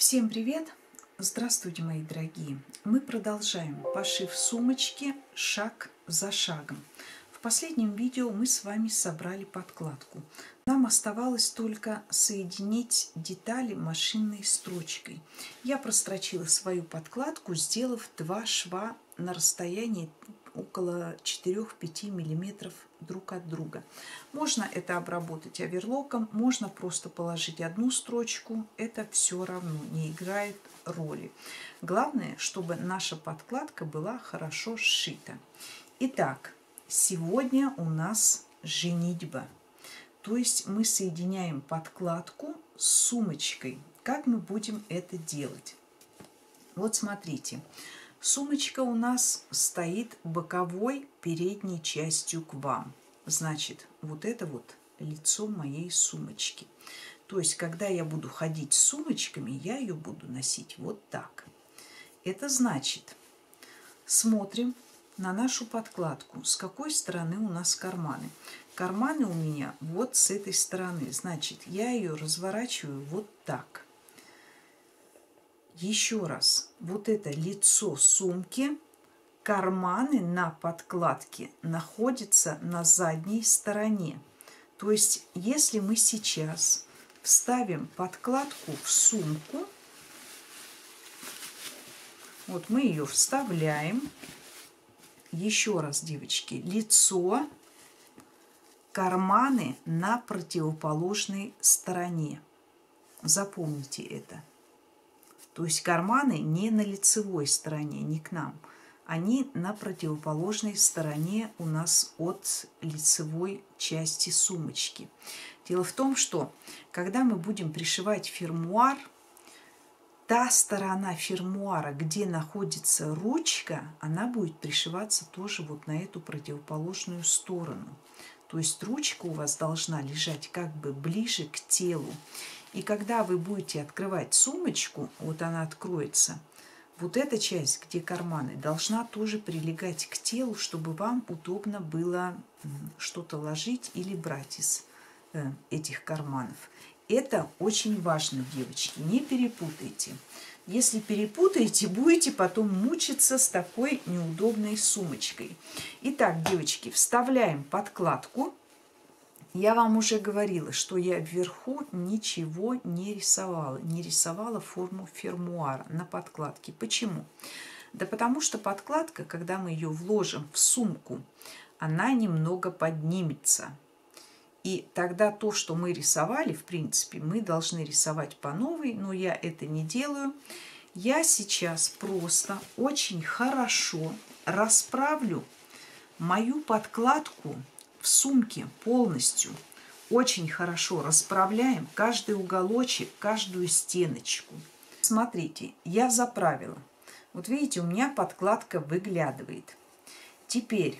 Всем привет! Здравствуйте, мои дорогие! Мы продолжаем пошив сумочки шаг за шагом. В последнем видео мы с вами собрали подкладку. Нам оставалось только соединить детали машинной строчкой. Я прострочила свою подкладку, сделав два шва на расстоянии около 4-5 миллиметров друг от друга. Можно это обработать оверлоком, можно просто положить одну строчку, это все равно не играет роли. Главное, чтобы наша подкладка была хорошо сшита. Итак, сегодня у нас женитьба, то есть мы соединяем подкладку с сумочкой. Как мы будем это делать? Вот смотрите. Сумочка у нас стоит боковой передней частью к вам. Значит, вот это вот лицо моей сумочки. То есть, когда я буду ходить с сумочками, я ее буду носить вот так. Это значит, смотрим на нашу подкладку, с какой стороны у нас карманы. Карманы у меня вот с этой стороны. Значит, я ее разворачиваю вот так. Еще раз, вот это лицо сумки, карманы на подкладке находятся на задней стороне. То есть, если мы сейчас вставим подкладку в сумку, вот мы ее вставляем. Еще раз, девочки, лицо, карманы на противоположной стороне. Запомните это. То есть карманы не на лицевой стороне, не к нам. Они на противоположной стороне у нас от лицевой части сумочки. Дело в том, что когда мы будем пришивать фермуар, та сторона фермуара, где находится ручка, она будет пришиваться тоже вот на эту противоположную сторону. То есть ручка у вас должна лежать как бы ближе к телу. И когда вы будете открывать сумочку, вот она откроется, вот эта часть, где карманы, должна тоже прилегать к телу, чтобы вам удобно было что-то ложить или брать из этих карманов. Это очень важно, девочки, не перепутайте. Если перепутаете, будете потом мучиться с такой неудобной сумочкой. Итак, девочки, вставляем подкладку. Я вам уже говорила, что я вверху ничего не рисовала. Не рисовала форму фермуара на подкладке. Почему? Да потому что подкладка, когда мы ее вложим в сумку, она немного поднимется. И тогда то, что мы рисовали, в принципе, мы должны рисовать по новой, но я это не делаю. Я сейчас просто очень хорошо расправлю мою подкладку в сумке полностью. Очень хорошо расправляем каждый уголочек, каждую стеночку. Смотрите, я заправила. Вот видите, у меня подкладка выглядывает. Теперь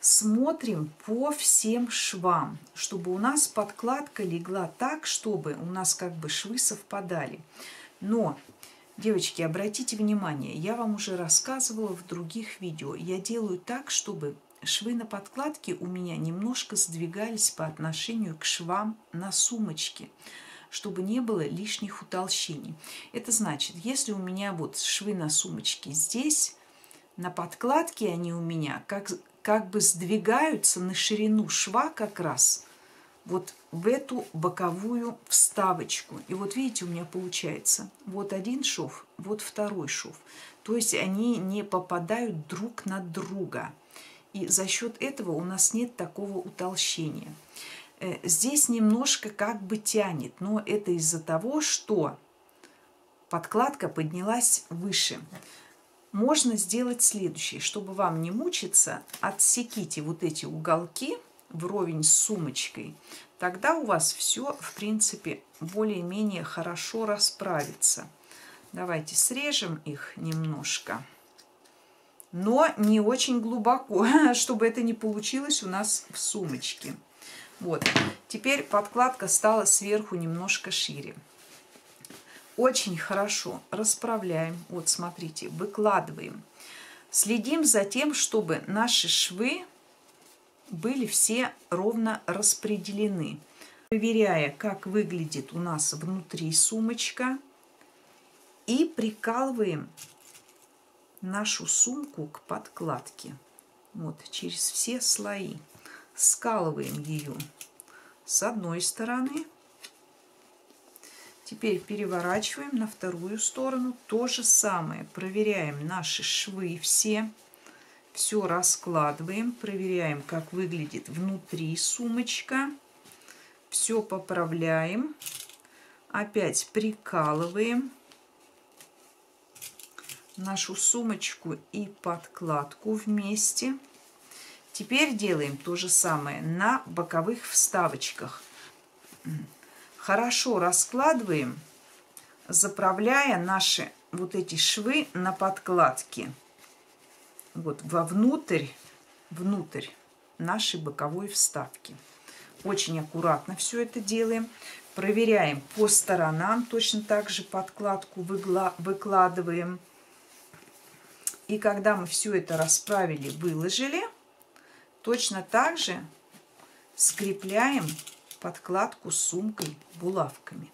смотрим по всем швам, чтобы у нас подкладка легла так, чтобы у нас как бы швы совпадали. Но, девочки, обратите внимание, я вам уже рассказывала в других видео. Я делаю так, чтобы швы на подкладке у меня немножко сдвигались по отношению к швам на сумочке, чтобы не было лишних утолщений. Это значит, если у меня вот швы на сумочке здесь, на подкладке они у меня как бы сдвигаются на ширину шва как раз вот в эту боковую вставочку. И вот видите, у меня получается вот один шов, вот второй шов. То есть они не попадают друг на друга. И за счет этого у нас нет такого утолщения. Здесь немножко как бы тянет, но это из-за того, что подкладка поднялась выше. Можно сделать следующее. Чтобы вам не мучиться, отсеките вот эти уголки вровень с сумочкой. Тогда у вас все, в принципе, более-менее хорошо расправится. Давайте срежем их немножко. Но не очень глубоко, чтобы это не получилось у нас в сумочке. Вот. Теперь подкладка стала сверху немножко шире. Очень хорошо расправляем. Вот, смотрите, выкладываем. Следим за тем, чтобы наши швы были все ровно распределены. Проверяя, как выглядит у нас внутри сумочка. и прикалываем нашу сумку к подкладке. Вот, через все слои. Скалываем ее с одной стороны. Теперь переворачиваем на вторую сторону. То же самое. Проверяем наши швы все. Все раскладываем. Проверяем, как выглядит внутри сумочка. Все поправляем. Опять прикалываем нашу сумочку и подкладку вместе. Теперь делаем то же самое на боковых вставочках. Хорошо раскладываем, заправляя наши вот эти швы на подкладке. Вот внутрь нашей боковой вставки. Очень аккуратно все это делаем. Проверяем по сторонам, точно так же подкладку выкладываем. И когда мы все это расправили, выложили, точно так же скрепляем подкладку с сумкой булавками.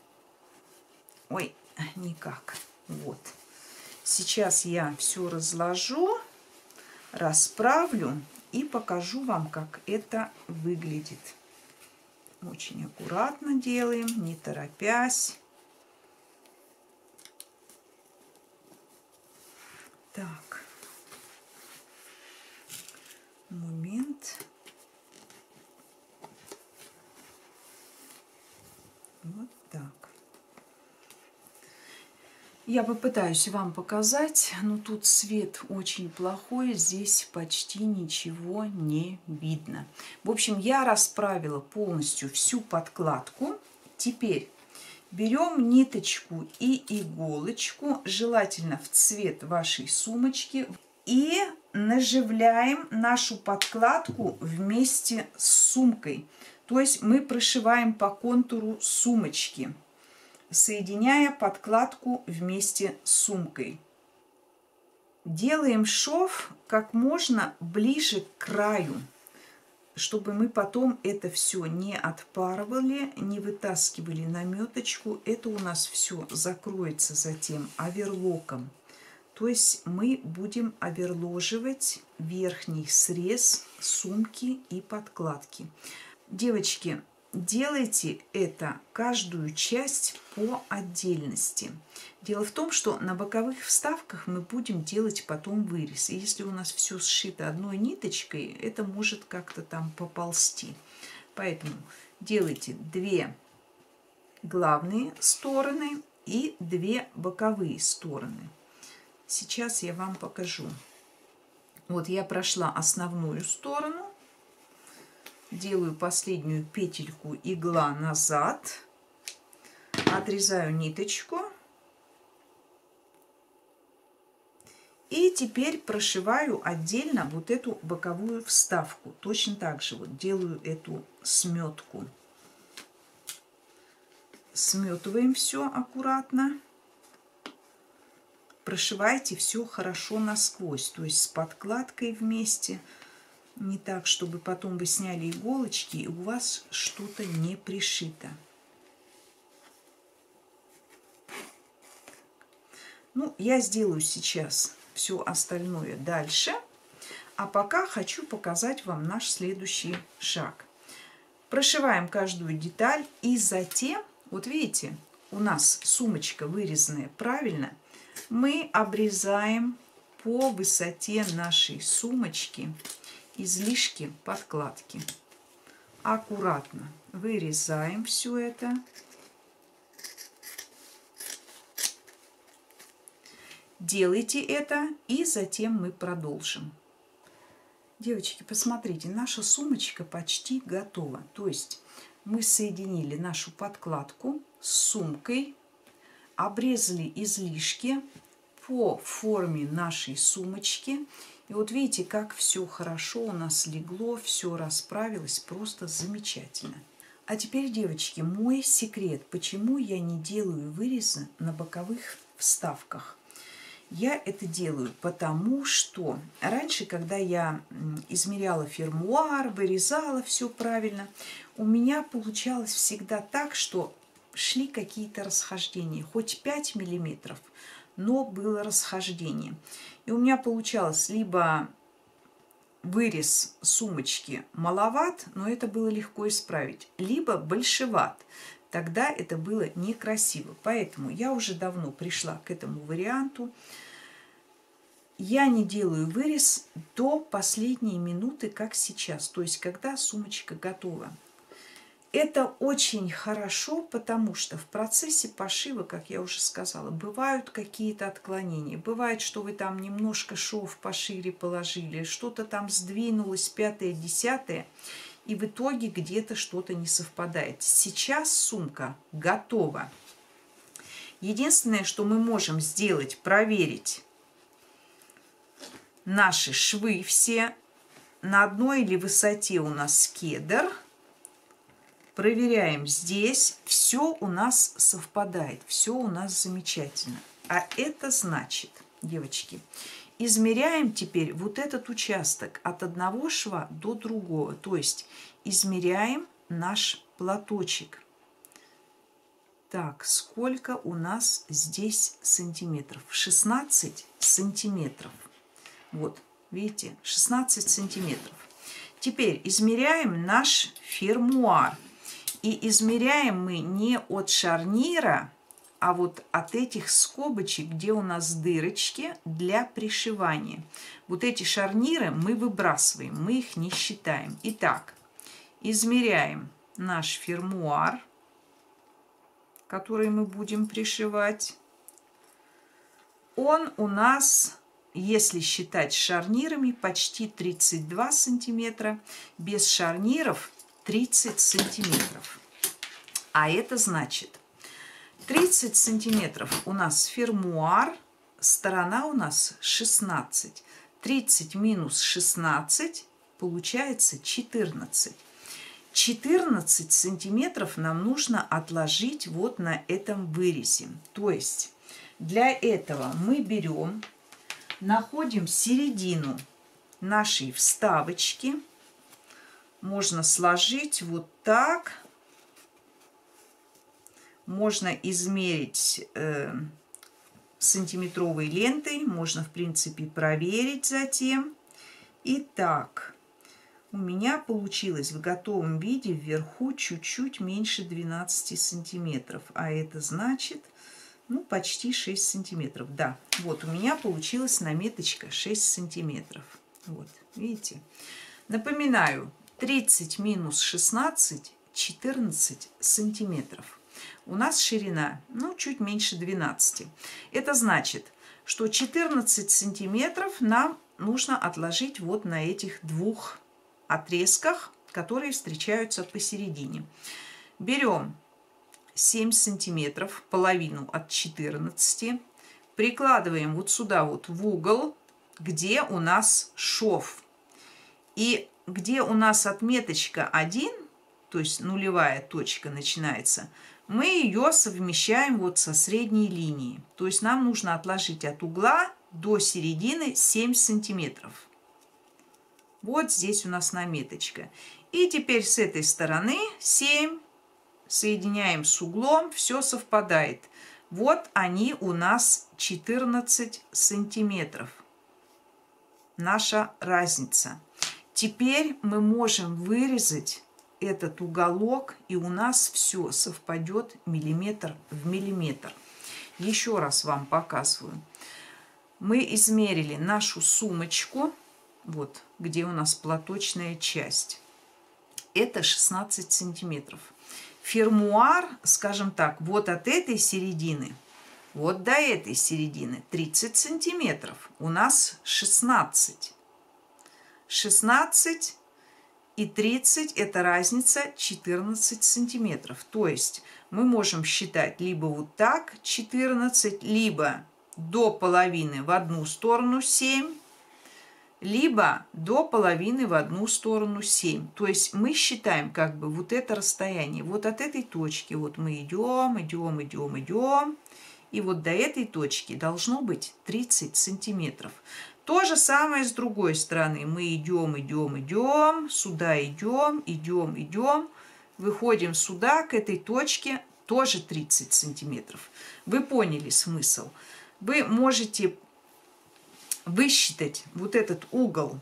Ой, никак. Вот. Сейчас я все разложу, расправлю и покажу вам, как это выглядит. Очень аккуратно делаем, не торопясь. Так. Момент. Вот так. Я попытаюсь вам показать, но тут свет очень плохой, здесь почти ничего не видно. В общем, я расправила полностью всю подкладку. Теперь берем ниточку и иголочку, желательно в цвет вашей сумочки, и наживляем нашу подкладку вместе с сумкой. То есть мы прошиваем по контуру сумочки, соединяя подкладку вместе с сумкой. Делаем шов как можно ближе к краю, чтобы мы потом это все не отпарывали, не вытаскивали наметочку. Это у нас все закроется затем оверлоком. То есть мы будем оверложивать верхний срез сумки и подкладки. Девочки, делайте это каждую часть по отдельности. Дело в том, что на боковых вставках мы будем делать потом вырез. И если у нас все сшито одной ниточкой, это может как-то там поползти. Поэтому делайте две главные стороны и две боковые стороны. Сейчас я вам покажу. Вот я прошла основную сторону. Делаю последнюю петельку, игла назад, отрезаю ниточку и теперь прошиваю отдельно вот эту боковую вставку. Точно так же вот делаю эту сметку. Сметываем все аккуратно. Прошивайте все хорошо насквозь, то есть с подкладкой вместе. Не так, чтобы потом вы сняли иголочки, и у вас что-то не пришито. Ну, я сделаю сейчас все остальное дальше. А пока хочу показать вам наш следующий шаг. Прошиваем каждую деталь, и затем, вот видите, у нас сумочка вырезанная правильно. Мы обрезаем по высоте нашей сумочки излишки подкладки. Аккуратно вырезаем все это. Делайте это, и затем мы продолжим. Девочки, посмотрите, наша сумочка почти готова. То есть мы соединили нашу подкладку с сумкой, обрезали излишки по форме нашей сумочки. И вот видите, как все хорошо у нас легло, все расправилось, просто замечательно. А теперь, девочки, мой секрет, почему я не делаю вырезы на боковых вставках. Я это делаю потому, что раньше, когда я измеряла фермуар, вырезала все правильно, у меня получалось всегда так, что шли какие-то расхождения, хоть 5 миллиметров, но было расхождение. И у меня получалось либо вырез сумочки маловат, но это было легко исправить, либо большеват. Тогда это было некрасиво. Поэтому я уже давно пришла к этому варианту. Я не делаю вырез до последней минуты, как сейчас, то есть когда сумочка готова. Это очень хорошо, потому что в процессе пошива, как я уже сказала, бывают какие-то отклонения. Бывает, что вы там немножко шов пошире положили, что-то там сдвинулось, пятое, десятое, и в итоге где-то что-то не совпадает. Сейчас сумка готова. Единственное, что мы можем сделать, проверить наши швы все. На одной ли высоте у нас кедр. Проверяем здесь, все у нас совпадает, все у нас замечательно. А это значит, девочки, измеряем теперь вот этот участок от одного шва до другого. То есть измеряем наш платочек. Так, сколько у нас здесь сантиметров? 16 сантиметров. Вот, видите, 16 сантиметров. Теперь измеряем наш фермуар. И измеряем мы не от шарнира, а вот от этих скобочек, где у нас дырочки для пришивания. Вот эти шарниры мы выбрасываем, мы их не считаем. Итак, измеряем наш фермуар, который мы будем пришивать. Он у нас, если считать шарнирами, почти 32 сантиметра. Без шарниров 30 сантиметров. А это значит, 30 сантиметров у нас фермуар, сторона у нас 16. 30 минус 16 получается 14. 14 сантиметров нам нужно отложить вот на этом вырезе. То есть для этого мы берем, находим середину нашей вставочки. Можно сложить вот так. Можно измерить сантиметровой лентой. Можно, в принципе, проверить затем. Итак, у меня получилось в готовом виде вверху чуть-чуть меньше 12 сантиметров. А это значит, ну, почти 6 сантиметров. Да, вот у меня получилась наметочка 6 сантиметров. Вот, видите? Напоминаю. 30 минус 16 – 14 сантиметров. У нас ширина, ну, чуть меньше 12. Это значит, что 14 сантиметров нам нужно отложить вот на этих двух отрезках, которые встречаются посередине. Берем 7 сантиметров, половину от 14, прикладываем вот сюда вот в угол, где у нас шов. И где у нас отметочка 1, то есть нулевая точка начинается, мы ее совмещаем вот со средней линией. То есть нам нужно отложить от угла до середины 7 сантиметров. Вот здесь у нас наметочка. И теперь с этой стороны 7 соединяем с углом, все совпадает. Вот они у нас 14 сантиметров. Наша разница. Теперь мы можем вырезать этот уголок, и у нас все совпадет миллиметр в миллиметр. Еще раз вам показываю. Мы измерили нашу сумочку, вот где у нас платочная часть. Это 16 сантиметров. Фермуар, скажем так, вот от этой середины, вот до этой середины 30 сантиметров. У нас 16. 16 и 30 – это разница 14 сантиметров. То есть мы можем считать либо вот так 14, либо до половины в одну сторону 7, либо до половины в одну сторону 7. То есть мы считаем как бы вот это расстояние. Вот от этой точки вот мы идем, идем, идем, идем. И вот до этой точки должно быть 30 сантиметров. То же самое с другой стороны. Мы идем, идем, идем, сюда идем, идем, идем. Выходим сюда, к этой точке, тоже 30 сантиметров. Вы поняли смысл. вы можете высчитать вот этот угол,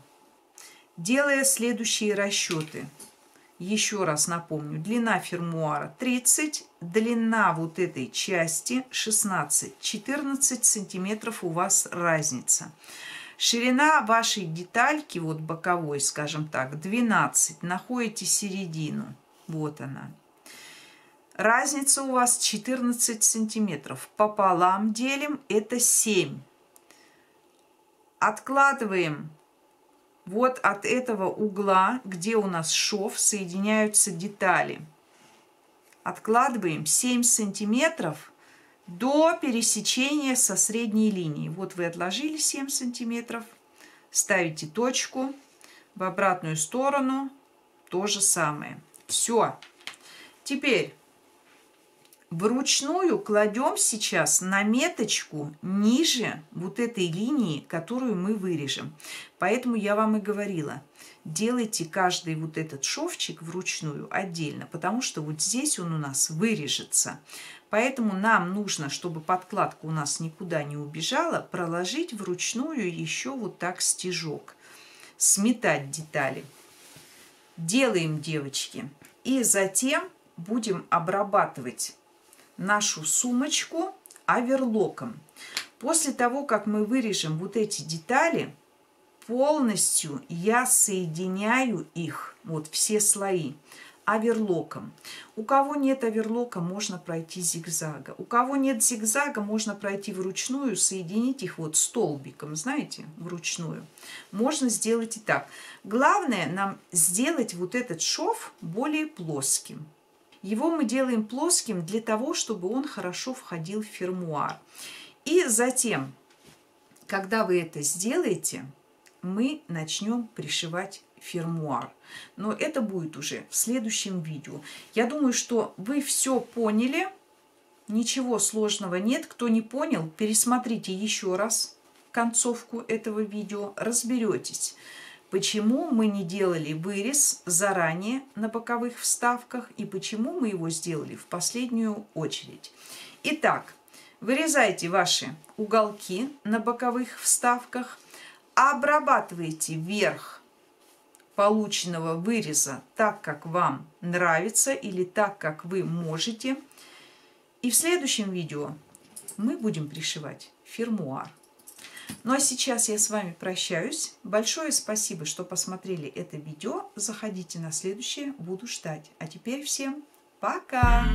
делая следующие расчеты. Еще раз напомню, длина фермуара 30, длина вот этой части 16, 14 сантиметров у вас разница. Ширина вашей детальки, вот боковой, скажем так, 12, находите середину, вот она. Разница у вас 14 сантиметров, пополам делим, это 7. Откладываем. Вот от этого угла, где у нас шов, соединяются детали. Откладываем 7 сантиметров до пересечения со средней линией. Вот вы отложили 7 сантиметров, ставите точку, в обратную сторону то же самое. Все. Теперь вручную кладем сейчас наметочку ниже вот этой линии, которую мы вырежем. Поэтому я вам и говорила, делайте каждый вот этот шовчик вручную отдельно, потому что вот здесь он у нас вырежется. Поэтому нам нужно, чтобы подкладка у нас никуда не убежала, проложить вручную еще вот так стежок, сметать детали. Делаем, девочки. И затем будем обрабатывать нашу сумочку оверлоком. После того, как мы вырежем вот эти детали, полностью я соединяю их, вот все слои, оверлоком. У кого нет оверлока, можно пройти зигзага. У кого нет зигзага, можно пройти вручную, соединить их вот столбиком, знаете, вручную. Можно сделать и так. Главное нам сделать вот этот шов более плоским. Его мы делаем плоским для того, чтобы он хорошо входил в фермуар. И затем, когда вы это сделаете, мы начнем пришивать фермуар. Но это будет уже в следующем видео. Я думаю, что вы все поняли. Ничего сложного нет. Кто не понял, пересмотрите еще раз концовку этого видео. Разберетесь. Почему мы не делали вырез заранее на боковых вставках и почему мы его сделали в последнюю очередь. Итак, вырезайте ваши уголки на боковых вставках, обрабатывайте верх полученного выреза так, как вам нравится или так, как вы можете. И в следующем видео мы будем пришивать фермуар. Ну а сейчас я с вами прощаюсь. Большое спасибо, что посмотрели это видео. Заходите на следующее, буду ждать. А теперь всем пока!